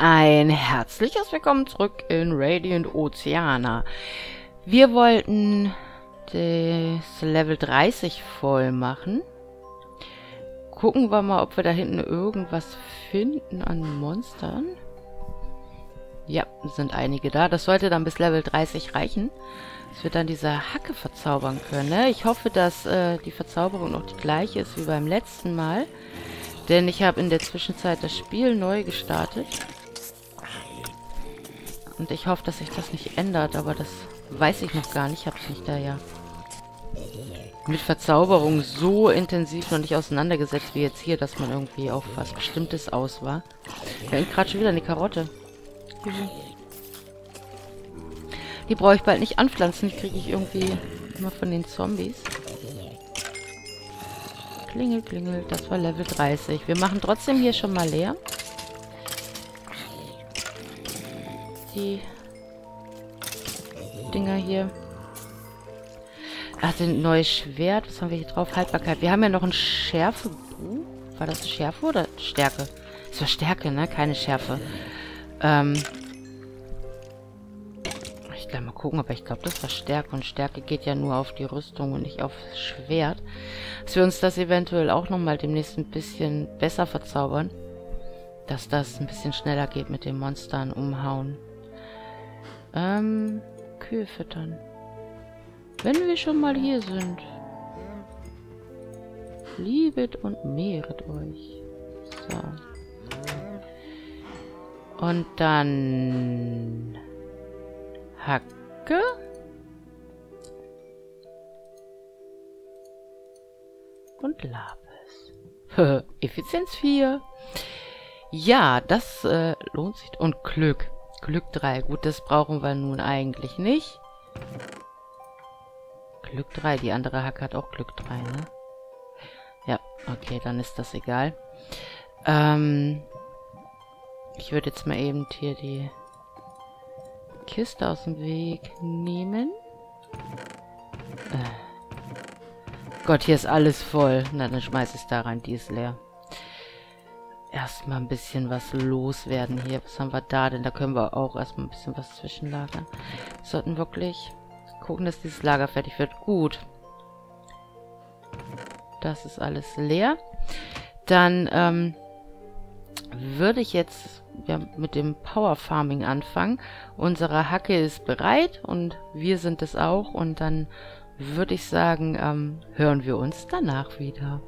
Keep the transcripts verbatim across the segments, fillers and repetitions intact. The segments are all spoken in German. Ein herzliches Willkommen zurück in Radiant Oceana. Wir wollten das Level dreißig voll machen. Gucken wir mal, ob wir da hinten irgendwas finden an Monstern. Ja, sind einige da. Das sollte dann bis Level dreißig reichen, dass wir dann diese Hacke verzaubern können. Ne? Ich hoffe, dass äh, die Verzauberung noch die gleiche ist wie beim letzten Mal. Denn ich habe in der Zwischenzeit das Spiel neu gestartet. Und ich hoffe, dass sich das nicht ändert, aber das weiß ich noch gar nicht. Ich habe es mich da ja mit Verzauberung so intensiv noch nicht auseinandergesetzt wie jetzt hier, dass man irgendwie auf was Bestimmtes aus war. Da hängt gerade schon wieder eine Karotte. Die brauche ich bald nicht anpflanzen, die kriege ich irgendwie immer von den Zombies. Klingel, klingel, das war Level dreißig. Wir machen trotzdem hier schon mal leer. Die Dinger hier. Ach, ein neues Schwert. Was haben wir hier drauf? Haltbarkeit. Wir haben ja noch ein Schärfe. Uh, war das Schärfe oder Stärke? Das war Stärke, ne? Keine Schärfe. Ähm. Ich kann mal gucken, aber ich glaube, das war Stärke. Und Stärke geht ja nur auf die Rüstung und nicht auf das Schwert. Dass wir uns das eventuell auch nochmal demnächst ein bisschen besser verzaubern. Dass das ein bisschen schneller geht mit den Monstern umhauen. Ähm, Kühe füttern. Wenn wir schon mal hier sind. Liebet und mehret euch. So. Und dann... Hacke? Und Lapis. Effizienz vier. Ja, das äh, lohnt sich. Und Glück. Glück drei. Gut, das brauchen wir nun eigentlich nicht. Glück drei, die andere Hacke hat auch Glück drei, ne? Ja, okay, dann ist das egal. Ähm, ich würde jetzt mal eben hier die Kiste aus dem Weg nehmen. Äh. Gott, hier ist alles voll. Na, dann schmeiß ich es da rein, die ist leer. Erstmal ein bisschen was loswerden hier. Was haben wir da denn? Da können wir auch erstmal ein bisschen was zwischenlagern. Wir sollten wirklich gucken, dass dieses Lager fertig wird. Gut. Das ist alles leer. Dann ähm, würde ich jetzt ja, mit dem Power Farming anfangen. Unsere Hacke ist bereit und wir sind es auch. Und dann würde ich sagen, ähm, hören wir uns danach wieder.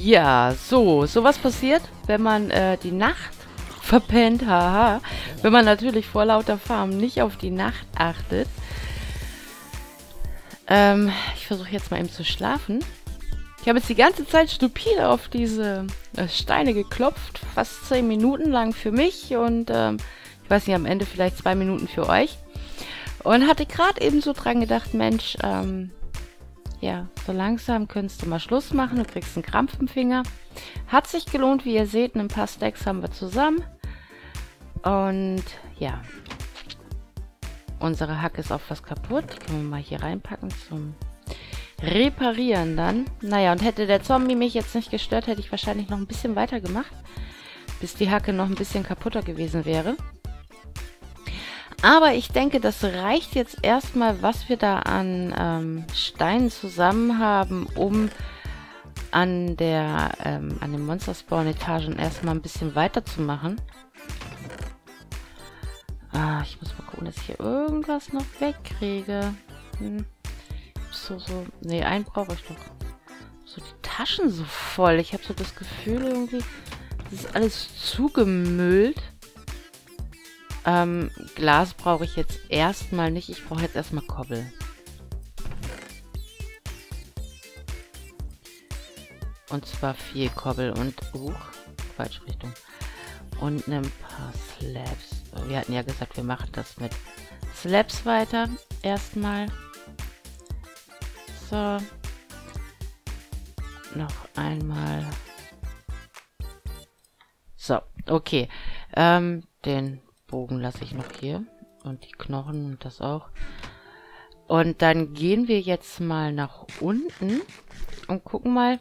Ja, so, sowas passiert, wenn man äh, die Nacht verpennt, haha. Wenn man natürlich vor lauter Farmen nicht auf die Nacht achtet. Ähm, ich versuche jetzt mal eben zu schlafen. Ich habe jetzt die ganze Zeit stupide auf diese äh, Steine geklopft, fast zehn Minuten lang für mich und ähm, ich weiß nicht, am Ende vielleicht zwei Minuten für euch. Und hatte gerade eben so dran gedacht, Mensch, ähm, ja, so langsam könntest du mal Schluss machen, du kriegst einen Krampf im Finger. Hat sich gelohnt, wie ihr seht, ein paar Stacks haben wir zusammen. Und ja, unsere Hacke ist auch fast kaputt, die können wir mal hier reinpacken zum Reparieren dann. Naja, und hätte der Zombie mich jetzt nicht gestört, hätte ich wahrscheinlich noch ein bisschen weiter gemacht, bis die Hacke noch ein bisschen kaputter gewesen wäre. Aber ich denke, das reicht jetzt erstmal, was wir da an ähm, Steinen zusammen haben, um an der ähm, an den Monster-Spawn-Etagen erstmal ein bisschen weiterzumachen. Ah, ich muss mal gucken, dass ich hier irgendwas noch wegkriege. Hm. So, so. Ne, einen brauche ich noch. So, die Taschen so voll. Ich habe so das Gefühl irgendwie, das ist alles zugemüllt. Ähm, Glas brauche ich jetzt erstmal nicht. Ich brauche jetzt erstmal Kobbel. Und zwar viel Kobbel und... Uh, falsche Richtung. Und ein paar Slabs. Wir hatten ja gesagt, wir machen das mit Slabs weiter. Erstmal. So. Noch einmal. So, okay. Ähm, den... Bogen lasse ich noch hier und die Knochen und das auch. Und dann gehen wir jetzt mal nach unten und gucken mal,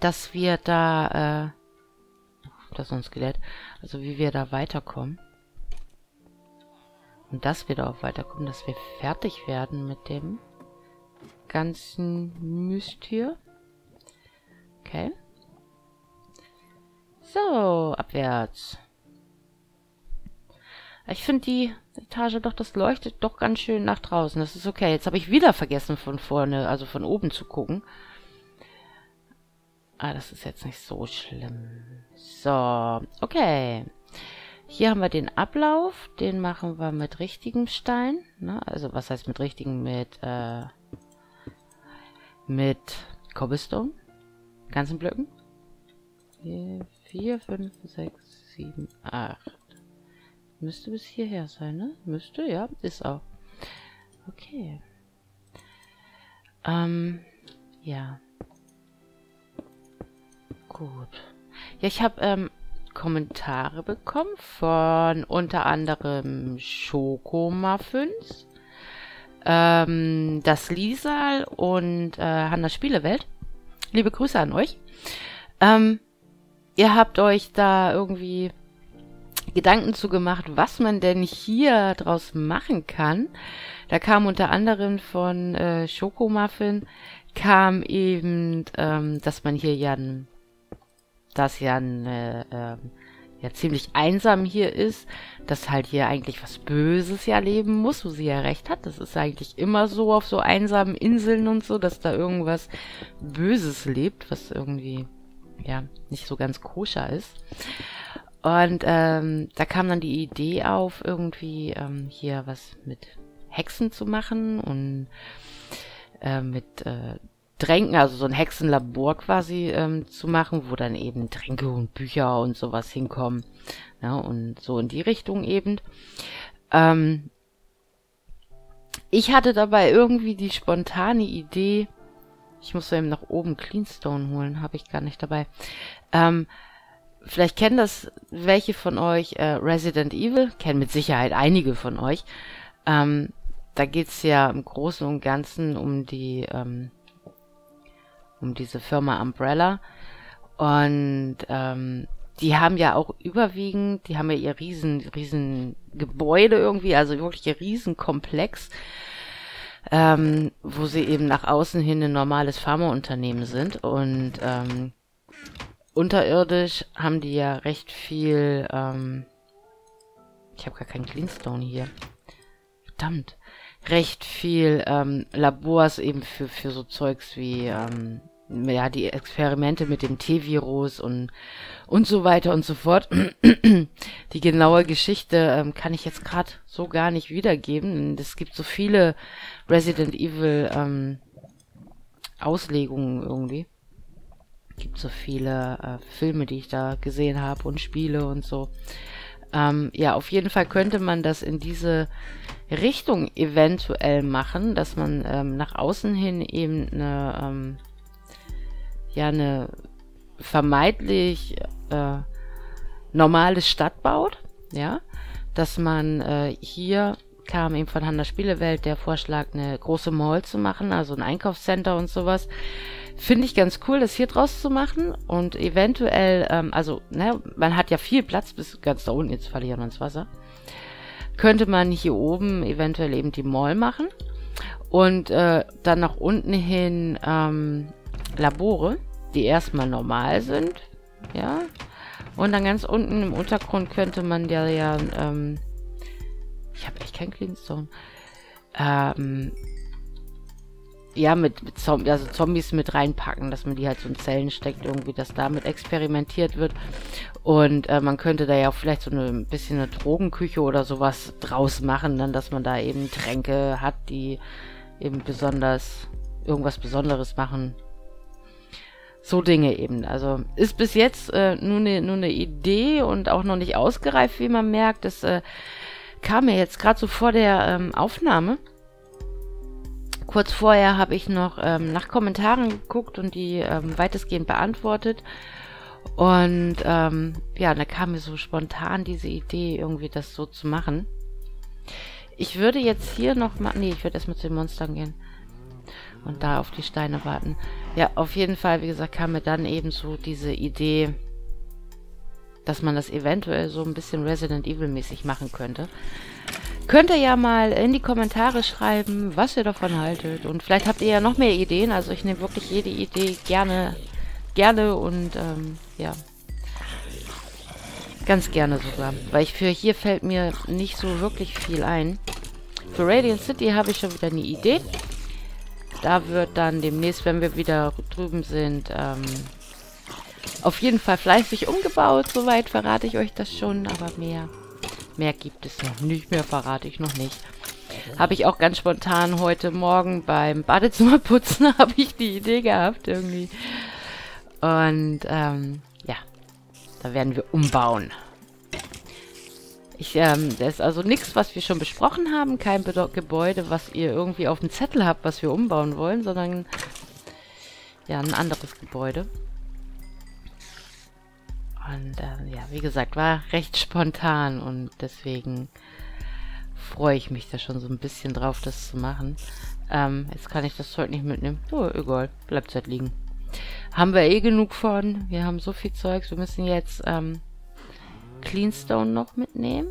dass wir da, äh, das ist ein Skelett, also wie wir da weiterkommen. Und dass wir da auch weiterkommen, dass wir fertig werden mit dem ganzen Mist hier. Okay. So, abwärts. Ich finde die Etage doch, das leuchtet doch ganz schön nach draußen. Das ist okay. Jetzt habe ich wieder vergessen, von vorne, also von oben zu gucken. Ah, das ist jetzt nicht so schlimm. So, okay. Hier haben wir den Ablauf. Den machen wir mit richtigem Stein. Ne? Also, was heißt mit richtigem? Mit, äh, mit Cobblestone. Ganzen Blöcken. vier, fünf, sechs, sieben, acht. Müsste bis hierher sein, ne? Müsste, ja, ist auch. Okay. Ähm, ja. Gut. Ja, ich habe ähm, Kommentare bekommen von unter anderem Schoko-Muffins, ähm, das Liesal und äh, Hanna Spielewelt. Liebe Grüße an euch. Ähm, Ihr habt euch da irgendwie Gedanken zu gemacht, was man denn hier draus machen kann. Da kam unter anderem von äh, Schoko-Muffin, kam eben, ähm, dass man hier ja, das ja, äh, äh, ja ziemlich einsam hier ist, dass halt hier eigentlich was Böses ja leben muss, wo sie ja recht hat. Das ist eigentlich immer so auf so einsamen Inseln und so, dass da irgendwas Böses lebt, was irgendwie... ja, nicht so ganz koscher ist. Und ähm, da kam dann die Idee auf, irgendwie ähm, hier was mit Hexen zu machen und äh, mit äh, Tränken, also so ein Hexenlabor quasi ähm, zu machen, wo dann eben Tränke und Bücher und sowas hinkommen. Ja, und so in die Richtung eben. Ähm, ich hatte dabei irgendwie die spontane Idee, ich muss so eben nach oben Cleanstone holen, habe ich gar nicht dabei. Ähm, vielleicht kennen das welche von euch äh, Resident Evil, kennen mit Sicherheit einige von euch. Ähm, da geht es ja im Großen und Ganzen um die ähm, um diese Firma Umbrella. Und ähm, die haben ja auch überwiegend, die haben ja ihr riesen, riesen Gebäude irgendwie, also wirklich ihr Riesenkomplex. Ähm, wo sie eben nach außen hin ein normales Pharmaunternehmen sind und ähm, unterirdisch haben die ja recht viel, ähm, ich habe gar keinen Cleanstone hier, verdammt, recht viel ähm, Labors eben für, für so Zeugs wie ähm, ja, die Experimente mit dem T-Virus und, und so weiter und so fort. Die genaue Geschichte ähm, kann ich jetzt gerade so gar nicht wiedergeben. Es gibt so viele Resident Evil ähm, Auslegungen irgendwie. Es gibt so viele äh, Filme, die ich da gesehen habe und Spiele und so. Ähm, ja, auf jeden Fall könnte man das in diese Richtung eventuell machen, dass man ähm, nach außen hin eben eine, ähm, ja, eine vermeintlich äh, normale Stadt baut, ja, dass man äh, hier kam eben von Hanna Spielewelt der Vorschlag, eine große Mall zu machen, also ein Einkaufscenter und sowas. Finde ich ganz cool, das hier draus zu machen und eventuell, ähm, also, ne, man hat ja viel Platz bis ganz da unten, jetzt falle ich ja noch ins Wasser, könnte man hier oben eventuell eben die Mall machen und äh, dann nach unten hin ähm, Labore, die erstmal normal sind, ja, und dann ganz unten im Untergrund könnte man ja, ja ähm, ich habe echt keinen Cleanstone, ähm, ja, mit, mit Zomb- also Zombies mit reinpacken, dass man die halt so in Zellen steckt, irgendwie, dass damit experimentiert wird. Und äh, man könnte da ja auch vielleicht so eine, ein bisschen eine Drogenküche oder sowas draus machen, dann, dass man da eben Tränke hat, die eben besonders, irgendwas Besonderes machen. So Dinge eben. Also ist bis jetzt äh, nur eine nur eine Idee und auch noch nicht ausgereift, wie man merkt. Das äh, kam mir jetzt gerade so vor der ähm, Aufnahme. Kurz vorher habe ich noch ähm, nach Kommentaren geguckt und die ähm, weitestgehend beantwortet. Und ähm, ja, da kam mir so spontan diese Idee, irgendwie das so zu machen. Ich würde jetzt hier nochmal... Nee, ich würde erstmal zu den Monstern gehen. Und da auf die Steine warten. Ja, auf jeden Fall, wie gesagt, kam mir dann eben so diese Idee, dass man das eventuell so ein bisschen Resident Evil mäßig machen könnte. Könnt ihr ja mal in die Kommentare schreiben, was ihr davon haltet. Und vielleicht habt ihr ja noch mehr Ideen. Also ich nehme wirklich jede Idee gerne, gerne und ähm, ja, ganz gerne sogar. Weil ich für hier fällt mir nicht so wirklich viel ein. Für Radiant City habe ich schon wieder eine Idee. Da wird dann demnächst, wenn wir wieder drüben sind, ähm, auf jeden Fall fleißig umgebaut. Soweit verrate ich euch das schon, aber mehr... Mehr gibt es noch nicht, mehr verrate ich noch nicht. Habe ich auch ganz spontan heute Morgen beim Badezimmerputzen habe ich die Idee gehabt irgendwie. Und ähm, ja, da werden wir umbauen. Ich, ähm, das ist also nichts, was wir schon besprochen haben. Kein Be- Gebäude, was ihr irgendwie auf dem Zettel habt, was wir umbauen wollen, sondern ja, ein anderes Gebäude. Und äh, ja, wie gesagt, war recht spontan und deswegen freue ich mich da schon so ein bisschen drauf, das zu machen. Ähm, jetzt kann ich das Zeug nicht mitnehmen. Oh, egal, bleibt es halt liegen. Haben wir eh genug von. Wir haben so viel Zeugs. Wir müssen jetzt ähm, Cleanstone noch mitnehmen.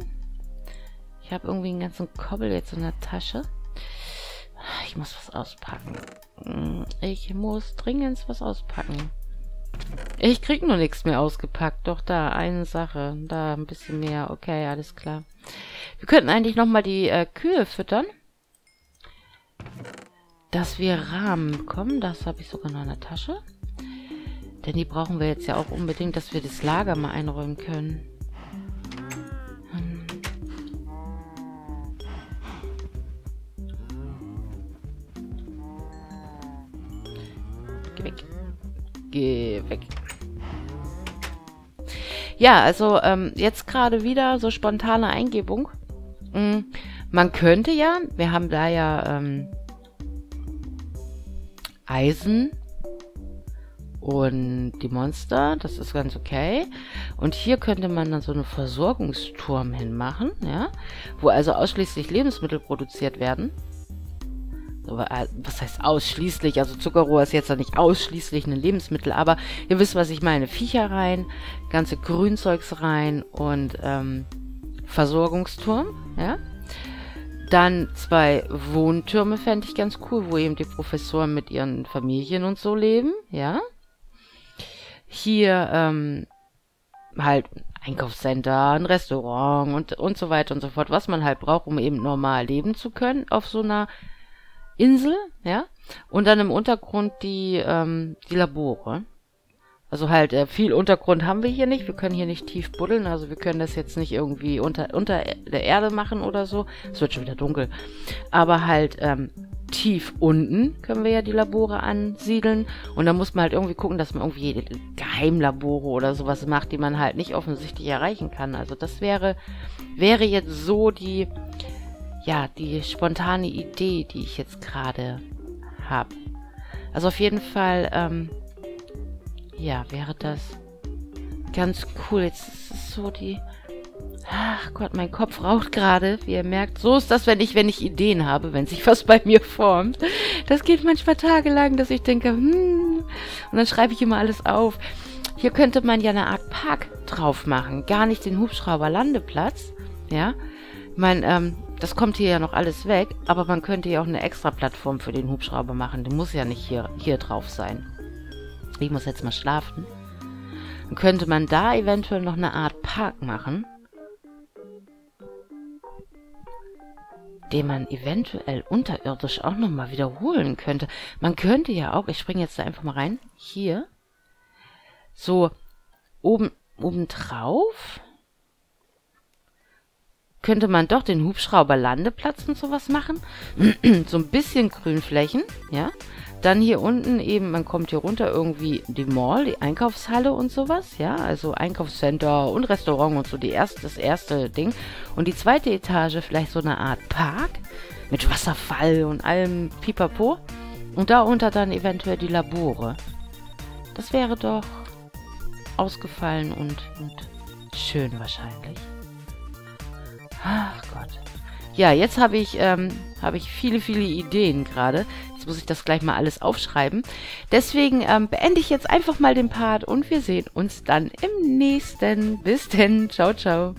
Ich habe irgendwie einen ganzen Kobbel jetzt in der Tasche. Ich muss was auspacken. Ich muss dringend was auspacken. Ich krieg nur nichts mehr ausgepackt. Doch, da eine Sache. Da ein bisschen mehr. Okay, alles klar. Wir könnten eigentlich nochmal die äh, Kühe füttern. Dass wir Rahmen bekommen. Das habe ich sogar noch in der Tasche. Denn die brauchen wir jetzt ja auch unbedingt, dass wir das Lager mal einräumen können. Hm. Geh weg. Geh weg. Ja, also ähm, jetzt gerade wieder so spontane Eingebung. Mm, man könnte ja, wir haben da ja ähm, Eisen und die Monster, das ist ganz okay. Und hier könnte man dann so einen Versorgungsturm hinmachen, ja, wo also ausschließlich Lebensmittel produziert werden. Was heißt ausschließlich? Also Zuckerrohr ist jetzt ja nicht ausschließlich ein Lebensmittel, aber ihr wisst, was ich meine. Viecher rein, ganze Grünzeugs rein und ähm, Versorgungsturm, ja. Dann zwei Wohntürme fände ich ganz cool, wo eben die Professoren mit ihren Familien und so leben, ja. Hier ähm, halt ein Einkaufscenter, ein Restaurant und, und so weiter und so fort, was man halt braucht, um eben normal leben zu können auf so einer Insel, ja, und dann im Untergrund die, ähm, die Labore. Also halt äh, viel Untergrund haben wir hier nicht, wir können hier nicht tief buddeln, also wir können das jetzt nicht irgendwie unter, unter der Erde machen oder so, es wird schon wieder dunkel, aber halt ähm, tief unten können wir ja die Labore ansiedeln und dann muss man halt irgendwie gucken, dass man irgendwie Geheimlabore oder sowas macht, die man halt nicht offensichtlich erreichen kann, also das wäre, wäre jetzt so die, ja, die spontane Idee, die ich jetzt gerade habe. Also auf jeden Fall, ähm, ja, wäre das ganz cool. Jetzt ist es so die... Ach Gott, mein Kopf raucht gerade, wie ihr merkt. So ist das, wenn ich, wenn ich Ideen habe, wenn sich was bei mir formt. Das geht manchmal tagelang, dass ich denke, hm... Und dann schreibe ich immer alles auf. Hier könnte man ja eine Art Park drauf machen. Gar nicht den Hubschrauberlandeplatz, ja. Ich meine, ähm, das kommt hier ja noch alles weg, aber man könnte ja auch eine extra Plattform für den Hubschrauber machen. Der muss ja nicht hier, hier drauf sein. Ich muss jetzt mal schlafen. Dann könnte man da eventuell noch eine Art Park machen, den man eventuell unterirdisch auch nochmal wiederholen könnte. Man könnte ja auch, ich springe jetzt da einfach mal rein, hier, so oben, oben drauf, könnte man doch den Hubschrauberlandeplatz und sowas machen. So ein bisschen Grünflächen, ja. Dann hier unten eben, man kommt hier runter, irgendwie die Mall, die Einkaufshalle und sowas, ja, also Einkaufscenter und Restaurant und so, die erste, das erste Ding. Und die zweite Etage vielleicht so eine Art Park mit Wasserfall und allem Pipapo und darunter dann eventuell die Labore. Das wäre doch ausgefallen und, und schön wahrscheinlich. Ach Gott. Ja, jetzt habe ich, ähm, habe ich viele, viele Ideen gerade. Jetzt muss ich das gleich mal alles aufschreiben. Deswegen ähm, beende ich jetzt einfach mal den Part und wir sehen uns dann im nächsten. Bis denn. Ciao, ciao.